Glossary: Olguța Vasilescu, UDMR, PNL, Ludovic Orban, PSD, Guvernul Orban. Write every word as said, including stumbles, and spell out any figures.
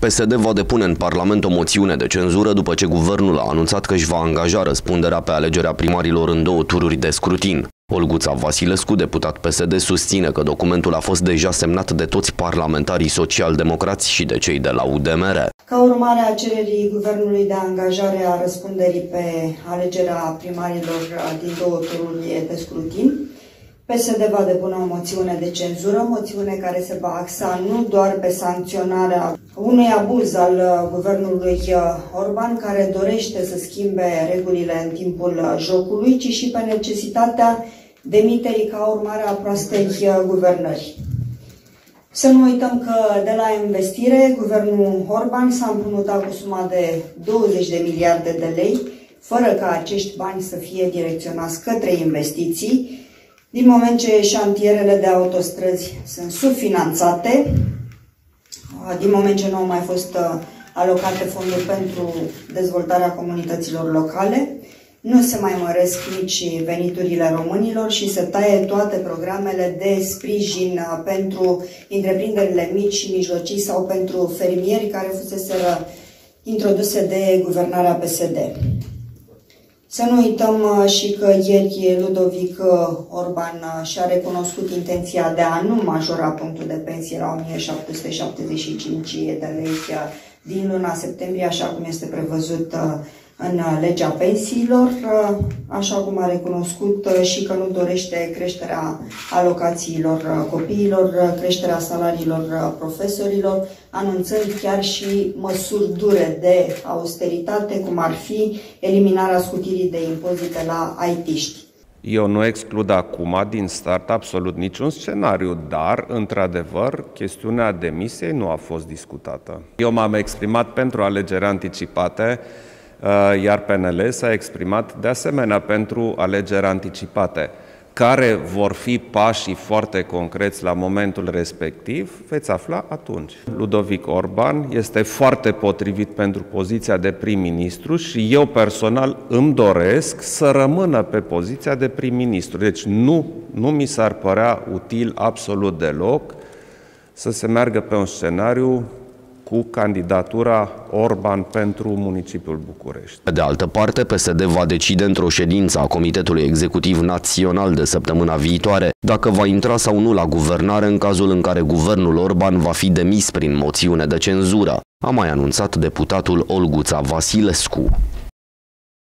P S D va depune în Parlament o moțiune de cenzură după ce guvernul a anunțat că își va angaja răspunderea pe alegerea primarilor în două tururi de scrutin. Olguța Vasilescu, deputat P S D, susține că documentul a fost deja semnat de toți parlamentarii social-democrați și de cei de la U D M R. Ca urmare a cererii guvernului de angajare a răspunderii pe alegerea primarilor din două tururi de scrutin, P S D va depune o moțiune de cenzură, moțiune care se va axa nu doar pe sancționarea unui abuz al guvernului Orban, care dorește să schimbe regulile în timpul jocului, ci și pe necesitatea demiterii ca urmare a proastei guvernări. Să nu uităm că de la investire, guvernul Orban s-a împrumutat cu suma de douăzeci de miliarde de lei, fără ca acești bani să fie direcționați către investiții, din moment ce șantierele de autostrăzi sunt subfinanțate, din moment ce nu au mai fost alocate fonduri pentru dezvoltarea comunităților locale, nu se mai măresc nici veniturile românilor și se taie toate programele de sprijin pentru întreprinderile mici și mijlocii sau pentru fermieri care fuseseră introduse de guvernarea P S D. Să nu uităm și că ieri Ludovic Orban și-a recunoscut intenția de a nu majora punctul de pensie la o mie șapte sute șaptezeci și cinci de lei din luna septembrie, așa cum este prevăzut în legea pensiilor, așa cum a recunoscut și că nu dorește creșterea alocațiilor copiilor, creșterea salariilor profesorilor, anunțând chiar și măsuri dure de austeritate, cum ar fi eliminarea scutirii de impozite la I T-ști. Eu nu exclud acum din start absolut niciun scenariu, dar, într-adevăr, chestiunea demisiei nu a fost discutată. Eu m-am exprimat pentru alegeri anticipate, iar P N L s-a exprimat de asemenea pentru alegeri anticipate. Care vor fi pașii foarte concreți la momentul respectiv, veți afla atunci. Ludovic Orban este foarte potrivit pentru poziția de prim-ministru și eu personal îmi doresc să rămână pe poziția de prim-ministru. Deci nu, nu mi s-ar părea util absolut deloc să se meargă pe un scenariu cu candidatura Orban pentru municipiul București. Pe de altă parte, P S D va decide într-o ședință a Comitetului Executiv Național de săptămâna viitoare dacă va intra sau nu la guvernare în cazul în care guvernul Orban va fi demis prin moțiune de cenzură, a mai anunțat deputatul Olguța Vasilescu.